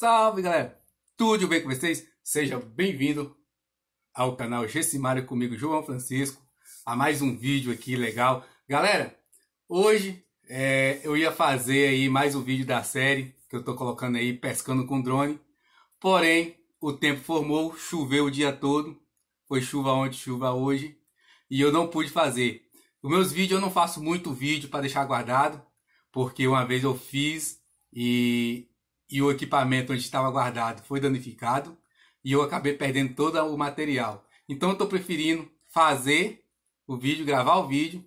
Salve galera, tudo bem com vocês? Seja bem-vindo ao canal Gercymario comigo, João Francisco, a mais um vídeo aqui legal. Galera, hoje eu ia fazer aí mais um vídeo da série que eu tô colocando aí, pescando com drone. Porém, o tempo formou, choveu o dia todo, foi chuva ontem, chuva hoje, e eu não pude fazer. Os meus vídeos, eu não faço muito vídeo para deixar guardado, porque uma vez eu fiz e o equipamento onde estava guardado foi danificado e eu acabei perdendo todo o material. Então eu estou preferindo fazer o vídeo, gravar o vídeo,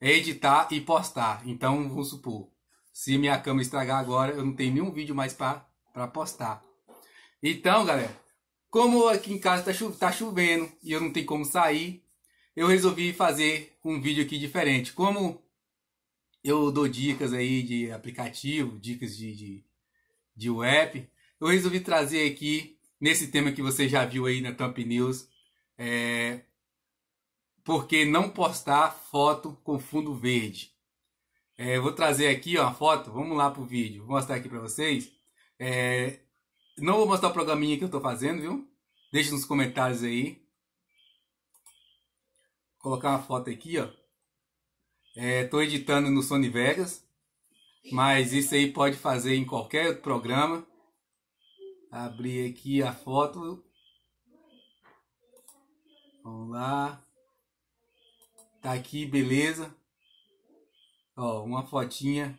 editar e postar. Então vamos supor, se minha câmera estragar agora, eu não tenho nenhum vídeo mais para postar. Então galera, como aqui em casa tá chovendo e eu não tenho como sair, eu resolvi fazer um vídeo aqui diferente. Como eu dou dicas aí de aplicativo, dicas de web, eu resolvi trazer aqui nesse tema que você já viu aí na Thumb News, porque não postar foto com fundo verde. Vou trazer aqui ó, a foto, vamos lá pro vídeo, vou mostrar aqui para vocês. Não vou mostrar o programinha que eu tô fazendo, viu? Deixa nos comentários aí. Vou colocar uma foto aqui ó. Tô editando no Sony Vegas, mas isso aí pode fazer em qualquer outro programa. Abrir aqui a foto. Vamos lá. Tá aqui, beleza. Ó, uma fotinha.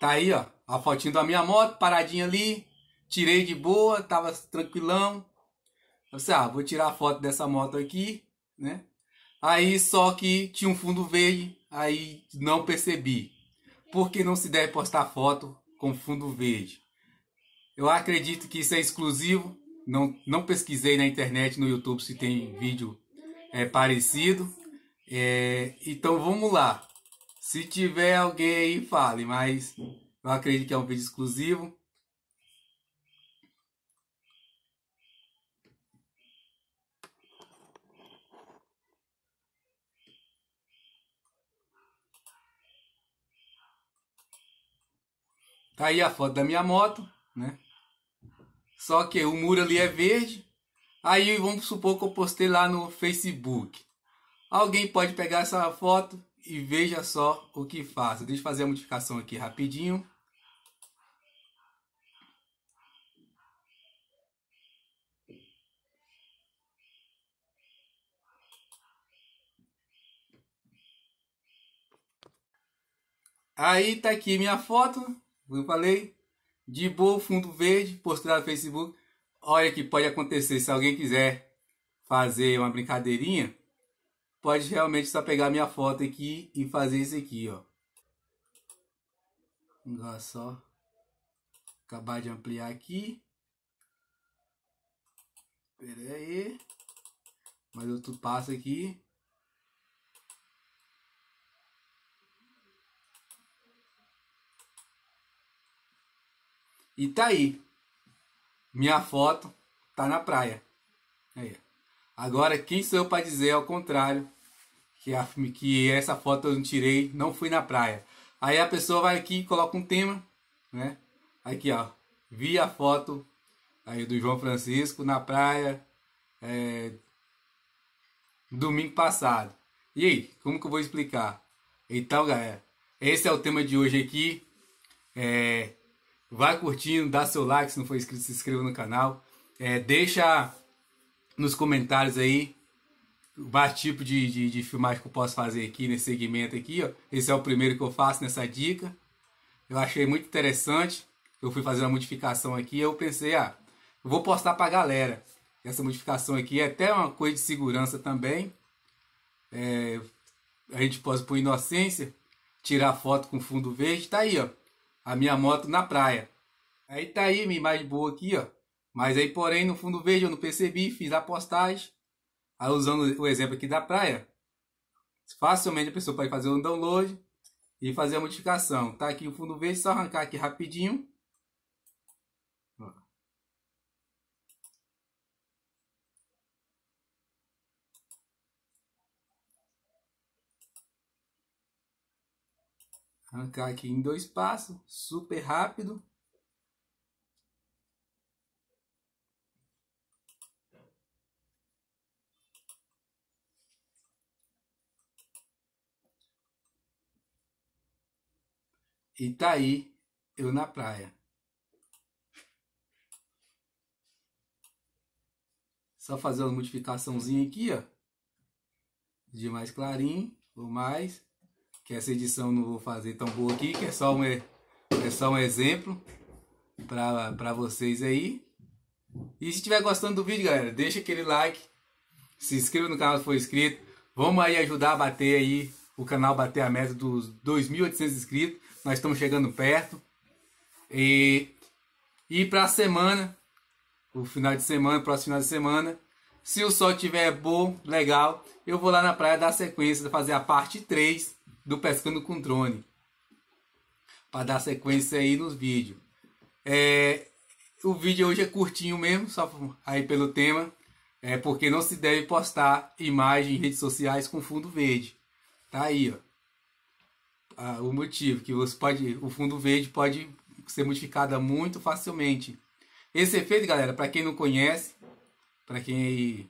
Tá aí, ó. A fotinha da minha moto, paradinha ali. Tirei de boa, tava tranquilão. Vou tirar a foto dessa moto aqui, né? Aí só que tinha um fundo verde, aí não percebi. Porque não se deve postar foto com fundo verde. Eu acredito que isso é exclusivo. Não pesquisei na internet, no YouTube, se tem vídeo parecido. Então vamos lá. Se tiver alguém aí, fale. Mas eu acredito que é um vídeo exclusivo. Tá aí a foto da minha moto, né? Só que o muro ali é verde. Aí vamos supor que eu postei lá no Facebook. Alguém pode pegar essa foto e veja só o que faço. Deixa eu fazer a modificação aqui rapidinho. Aí tá aqui minha foto. Eu falei, de boa, fundo verde, postei lá no Facebook. Olha que pode acontecer, se alguém quiser fazer uma brincadeirinha, pode realmente só pegar minha foto aqui e fazer isso aqui, ó. Olha só, acabar de ampliar aqui. Pera aí, mais outro passo aqui. E tá aí, minha foto tá na praia. Aí. Agora quem sou eu para dizer ao contrário, que essa foto eu não tirei, não fui na praia. Aí a pessoa vai aqui e coloca um tema, né? Aqui ó, vi a foto aí do João Francisco na praia domingo passado. E aí, como que eu vou explicar? Então galera, esse é o tema de hoje aqui. Vai curtindo, dá seu like, se não for inscrito, se inscreva no canal. Deixa nos comentários aí o tipo de filmagem que eu posso fazer aqui nesse segmento aqui, ó. Esse é o primeiro que eu faço nessa dica. Eu achei muito interessante. Eu fui fazer uma modificação aqui e eu pensei, eu vou postar pra galera. Essa modificação aqui é até uma coisa de segurança também. A gente pode, por inocência, tirar foto com fundo verde. Tá aí, ó. A minha moto na praia. Aí tá aí minha imagem boa aqui, ó. Mas aí, porém, no fundo verde eu não percebi, fiz a postagem. Aí usando o exemplo aqui da praia, facilmente a pessoa pode fazer um download e fazer a modificação. Tá aqui o fundo verde, só arrancar aqui rapidinho. Ó. Arrancar aqui em dois passos, super rápido. E tá aí, eu na praia. Só fazer uma modificaçãozinha aqui, ó. De mais clarinho, ou mais. Que essa edição não vou fazer tão boa aqui, que é só um exemplo pra vocês aí. E se estiver gostando do vídeo, galera, deixa aquele like. Se inscreva no canal se for inscrito. Vamos aí ajudar a bater aí, o canal bater a meta dos 2.800 inscritos. Nós estamos chegando perto. E para a semana, o final de semana, próximo final de semana, se o sol estiver bom, legal, eu vou lá na praia dar sequência, fazer a parte 3 do Pescando com Drone. Para dar sequência aí nos vídeos. O vídeo hoje é curtinho mesmo, só aí pelo tema. É porque não se deve postar imagem em redes sociais com fundo verde. Tá aí, ó. O motivo que você pode, o fundo verde pode ser modificado muito facilmente. Esse efeito, galera, para quem não conhece, para quem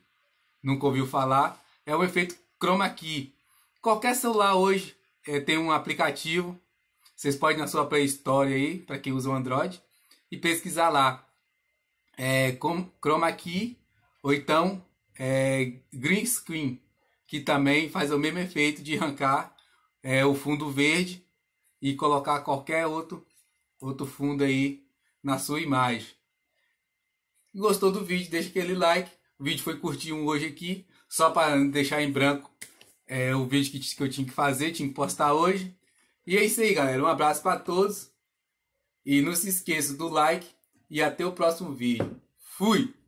nunca ouviu falar, é o efeito Chroma Key. Qualquer celular hoje tem um aplicativo. Vocês podem ir na sua Play Store aí, para quem usa o Android, e pesquisar lá Chroma Key ou então Green Screen, que também faz o mesmo efeito de arrancar o fundo verde e colocar qualquer outro fundo aí na sua imagem. Gostou do vídeo? Deixa aquele like. O vídeo foi curtinho hoje aqui, só para deixar em branco o vídeo que eu tinha que fazer, tinha que postar hoje. E é isso aí, galera. Um abraço para todos e não se esqueça do like e até o próximo vídeo. Fui!